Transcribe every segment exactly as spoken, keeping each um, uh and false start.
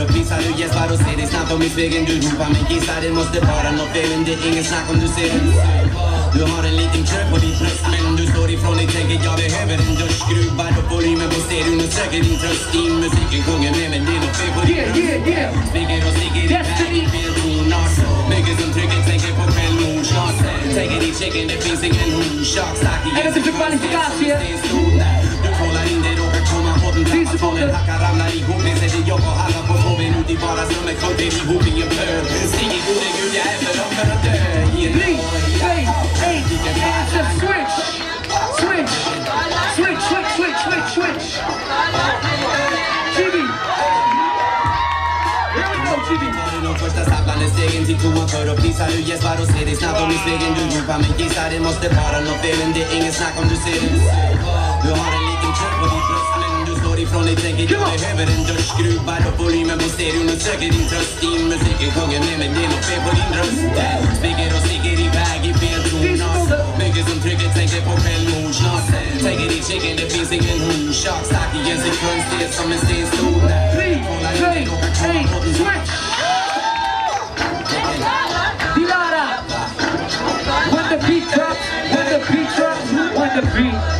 gotta be salu, yes, but say this not on me speaking to you. I'm making side in most of the part, I'm not feeling the ink, it's not going to say du har en liten tröp på din tröst, men du står ifrån dig tänker jag behöver en dusch. Skruvar upp volymen på stereon och söker din tröst i musiken, sjunger med men det är nåt fel på yeah, din yeah, yeah. Springer och sticker i världen, fel tonart. Mycket som trycket tänker på självmord snart. Tänker i checken, det finns ingen orsak. Sagt igen, det finns stort. Du kollar in, det råkar komma på den tappa tvålen. Hackar ramlar ihop, det sätter jag och alla på tvåben ut i vardagsrummet. Klart är ihop, ingen blöd. Stig i gode gud, jag är för dem för att dö. Första sabbande stegen till toan för att plisa du gäst var och se dig snabbt om i spegeln. Du djupar men gissar det måste vara nåt fel, men det är ingen snack om du ser det. Du har en liten tröp på din tröst, men du står ifrån dig tänker du behöver en dusch. Skruvar upp volymen på stereon och söker din tröst i musiken, sjunger med men det är nåt fel på din röst. Spiker och sticker iväg i fel tonas. Mycket som trycket tänker på självmord snart. Tänker i checken, det finns ingen orsak. Stack i en sekund, stel som en stenstol. Kollar in, det råkar komma på din tröst. The beat,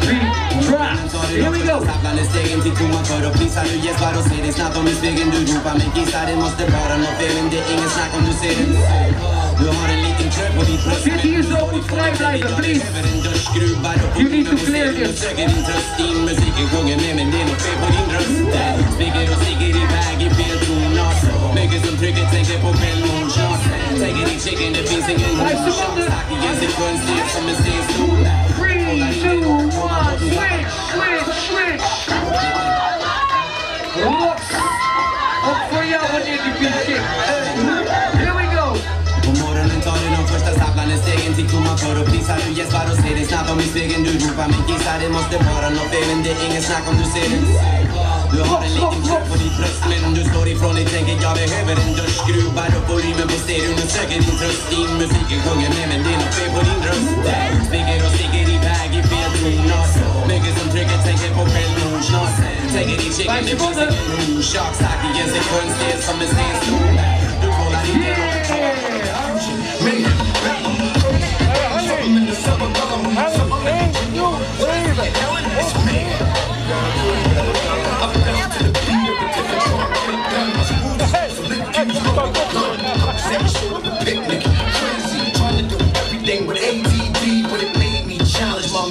beat, drops. Here we go. Sabbande stegen till toan för att plisa du gäst var och se dig snabbt om i spegeln. Du ropar men gissar det måste vara nåt fel, men det är ingen snack om du ser det. Du har en liten tröp på din tröst, men du står ifrån dig behöver en dusch. Skruvar upp volymen på stereon och söker din tröst i musiken, sjunger med men det är nåt fel på din röst. Springer och sticker iväg i fel tonart. Mycket som trycket tänker på självmord snart. Tänker i checken, det finns ingen orsak. Stack i en sekund, stel som en stenstol. För att plisa du gäst var och se dig snabbt om i spegeln. Du ropar men gissar det måste vara nåt fel, men det är ingen snack om du ser det. Du har en liten tröp på din tröst, men du står ifrån dig tänker jag behöver en dusch. Skruvar upp volymen på stereon och söker din tröst i musiken, sjunger med men det är nåt fel på din röst. Springer och sticker iväg i fel tonart. Mycket som trycket tänker på självmord snart. Tänker i checken, det finns ingen orsak. Sagt i en sekund, stel som en stenstol. Du kollar in det råkar komma på din tröst.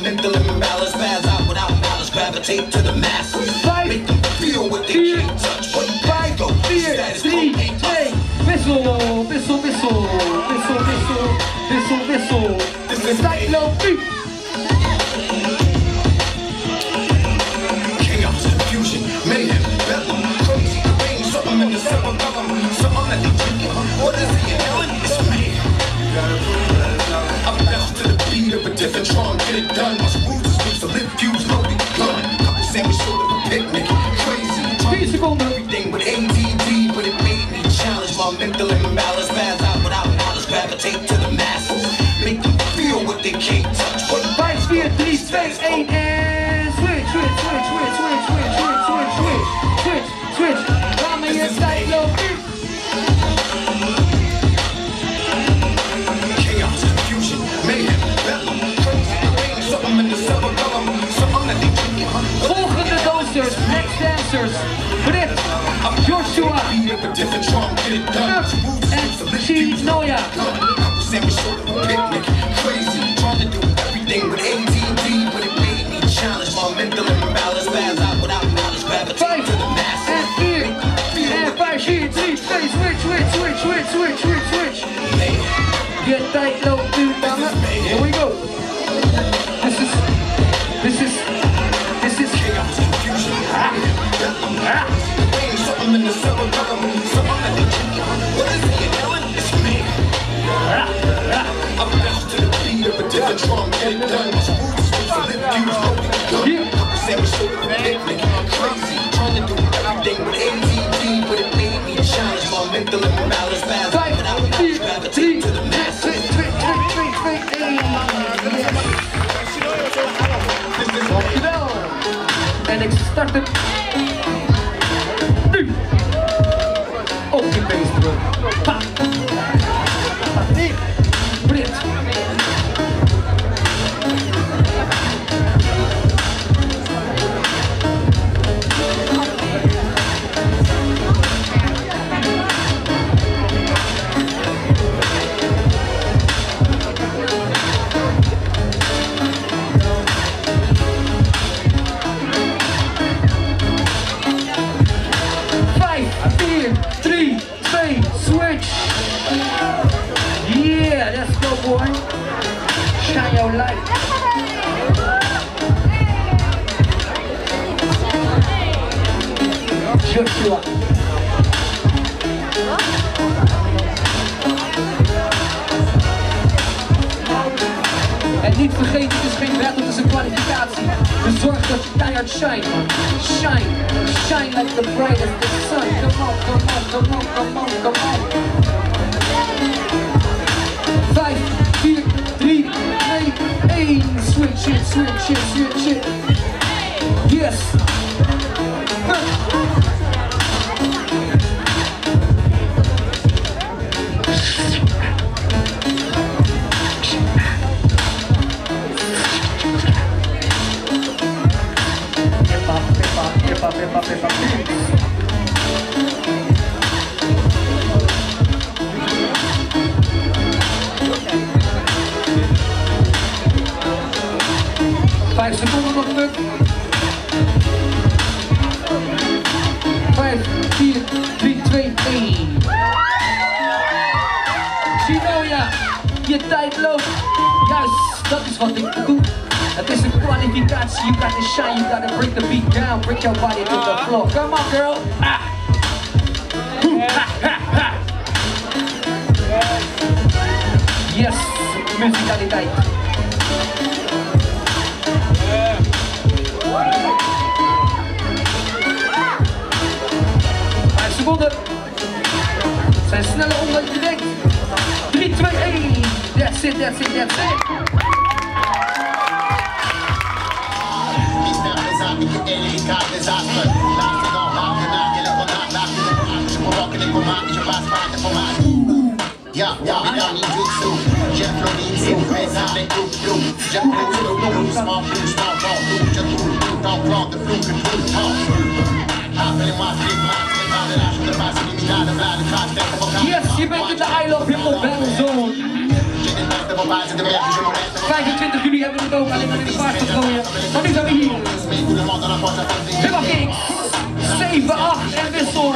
Mental imbalance, pass out without malice, gravitate to the masses. Make them feel what they can't touch. What I go, status quo ain't touch. Beso, beso, beso, beso, beso, beso, beso. This is Cyclopeat. Chaos, confusion, mayhem, bedlam, crazy things. Something in the seven column, something that they drinking. What is it you're doing? It's me. I'm down to the beat of a different drum. Get it done. My screws is loose, the lip fuse loaded, gun. Couple sandwich short of a picnic. Crazy. Trying everything with A D D, but it made me challenge my mental imbalance. Pass out without malice, gravitate to the masses. Make them feel what they can't touch. But vice via three, space, eight, and switch, switch, switch, switch, switch, switch, switch, switch, switch, switch, switch. I'm in your sight, no fear. Joshua and Chief Noya. Crazy, trying to do everything with A D D, but it made me challenge my mental imbalance. Pass out without knowledge, gravitate to the masses. And fear, and fire, she switch, switch, switch, switch, switch, switch, switch, switch. Get tight, low, dude, mama. Here we go. This is, this is, this is chaos, confusion. Ah. In the summer, I'm in the summer, I think you know. What is it you're doing? It's me. I'm down to the beat of a different drum. Get it done. My screws is loose, the lip fuse loaded, gun. Couple sandwich short of a picnic. Crazy, trying to do everything with A D D, but it made me challenge my mental imbalance. Bad life, but I would not gravitate to the masses. This is and it started. Dude. En niet vergeten, het is geen wet, het is een kwalificatie. Dus zorg dat je keihard shine, man. Shine, shine like the bright of the sun. Come on, come on, come on, come on, come on. vijf, vier, drie, twee, één. Switch it, switch it, switch it. Yes. Vijf seconden nog terug. vijf, vier, drie, twee, één. Shinoya, je tijd loopt. Juist, dat is wat ik doe. Het is een kwalificatie, you gotta shine, you gotta break the beat down, break your body to the floor. Come on, girl. Ah. Ha, ha, ha. Yes, musicaliteit. Vijf seconden. Het zijn sneller om dan je denkt. drie, twee, één. That's it, that's it, that's it. Ja, ja, we gaan niet goed zo. Je vloeit zo, wij zijn de groep groep. Je vloeit zo, noem ons maar bloed, snel wel bloed. Je vloeit bloed, dan vloeit de vloek, het vloeit al. Hapel in maas, liep maas, met maas, de raas, de maas, liminale, blade, gaat, trekken, van gaan. Yes, je bent in de I Love Hip-Hop Battlezone. vijfentwintig juli hebben we het ook, alleen maar in de paard gegooien. Maar nu zijn we hier. HipHop Kingz, zeven, acht en wissel.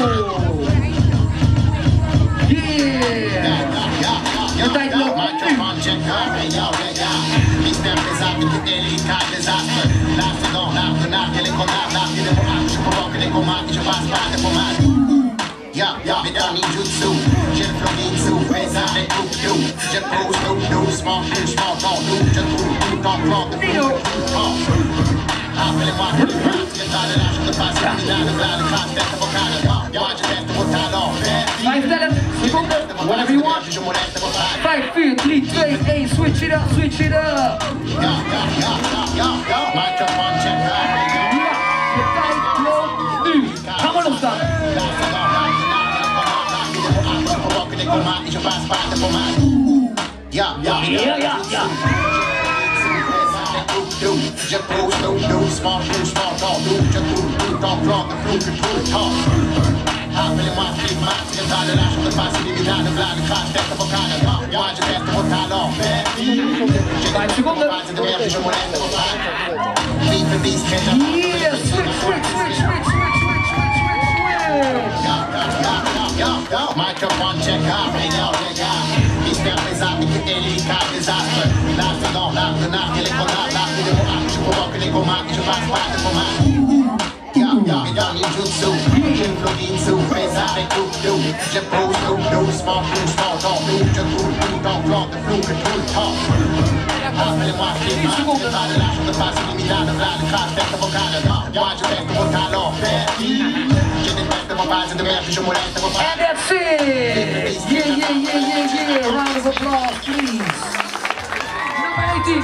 Je tijd loopt nu. Ja, ja, we gaan niet goed zo. Je vloeit niet zo, wij zijn de groep groep. Je vloeit groep groep, smaak groep, smaak groep. Je vloeit groep, dan vloeit de vloek, het vloeit al. Whatever you want. vijf, vier, drie, twee, één. Switch it up, switch it up. Ja, ja, ja, ja, ja. Microphone check. Ja, de tijd loopt nu. Ga maar opstaan. Ja, ja, ja, ja, ja. Je post no no small blue small tall blue. Je post blue tall blond de blue je post tall. Hapel in maas liep maas je gaat de raas de maas liminale blade gaat trekken van gaan. Ja, je bent de orkaan al. Vijf seconden. Yeah, switch switch switch switch switch switch switch switch. Ja, ja, ja, ja, ja. Microphone check out, hang out, hang out. Die stap is aan, die elie gaat is aan. Laat het dan, laat het na, je ligt vanaf. Kom maar, je maakt water voor mij. Ja, ja, we gaan niet goed zo. Je vloeit niet zo, wij zijn de groep groep. Je post groep groep, smaak groep, smaak groep. Je groep groep, dan vloeit de vloek, het vloeit al. Hapel in maas, liep maas, je gaat de raas op de baas. Liminale blade gaat trekken van gaan. Ja, je bent de orkaan al. Je bent de orkaan in de merk, je moet echt de orkaan. En that's it! Yeah, yeah, yeah, yeah, yeah. Round of applause, please. Nummer achttien.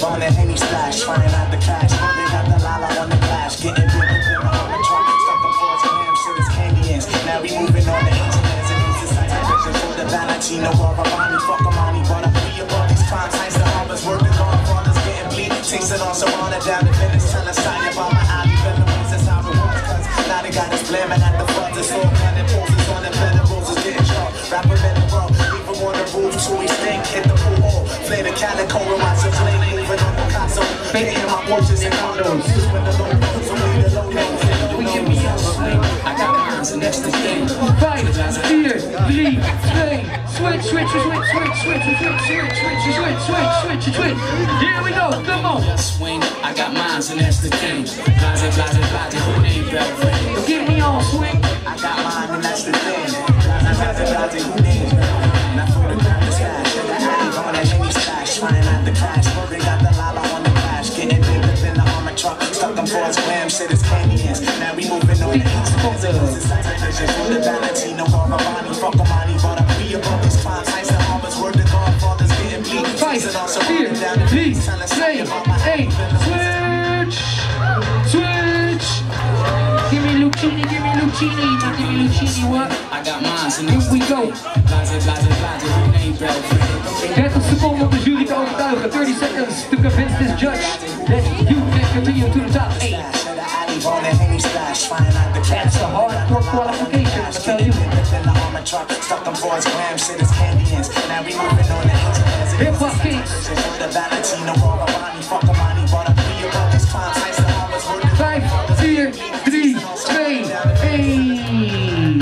On the Henny splash, finding out the cash. They got the lala on the glass, getting driven through on the truck, stuck the floors and ham shit as candy ends. Now we moving on the internet and it's a vision for the Valentino or Ravani, fuck Amani, wanna free up all these crimes, nice the harbors, working on fathers, getting bleeding, takes it on Serrano down the Venice, trying to sign about my alley, but the ones that's how it was, cause now they got us blamming at the front, it's all kind of poses on the better roses, getting drunk, rapping in the world, leave them on the roof, to each thing, hit the pool, all, play the calico, reminds of flame. Baking my watches and condos. We can be out of the way. I got my arms and that's the thing. Fight, fear, bleed, play, switch. switch, switch, switch, switch, switch, switch, switch, switch, switch, switch, switch, switch. Here we go, come on. Swing, I got mines and that's the thing. Mines and mines and mines who ain't better. Get me on swing. I got mine and that's the thing. Mines and mines and mines who ain't better. Now for the time to slash, and I ain't going to any slash. Running out the crash, but they got the lava on the flash. Getting bigger than the armored truck. Stuck them for a slam, shit is canyons. Now we moving on the east coast. This is Santa Cruz, for the Valentino, Garavani, fuck Amani, but I'm above these five heights, the harvest word the Godfather's getting bleak. Fight, fear, peace, slay, hey, switch, switch. Give me Lucchini, give me Lucchini, now give me Lucchini, what? I got mine, so here we go. dertig seconden om de jury te overtuigen, thirty seconds to convince this judge that you can continue to the top eight. That's a hardcore qualification, I tell you. Stuck them for his glam, shit is candy ends. Now we moving on the hills. HipHop Kingz. The Valentino, Garavani, fuck Amani, bought a three above these crimes. Ice and all was worth. Five, vier, drie, twee, één.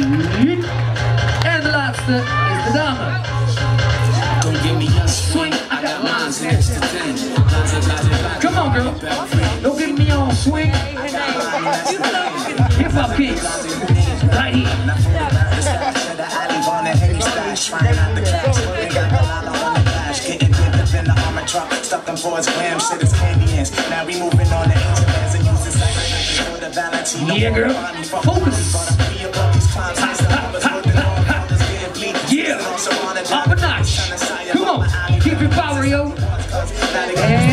En de laatste is de dame. Don't give me a swing. I got lines and that's the thing. Come on, girl. Don't give me a swing. HipHop Kingz. Right here. Trying out the cash, but they got the lala on the flash. Getting bigger than the armor truck. Stuck them for his glam, shit is candy ends. Now we moving on to ancient lands and using psychedelics for the Valentino. Yeah, girl. Focus. Yeah. Up a notch. Come on. Keep your power, yo.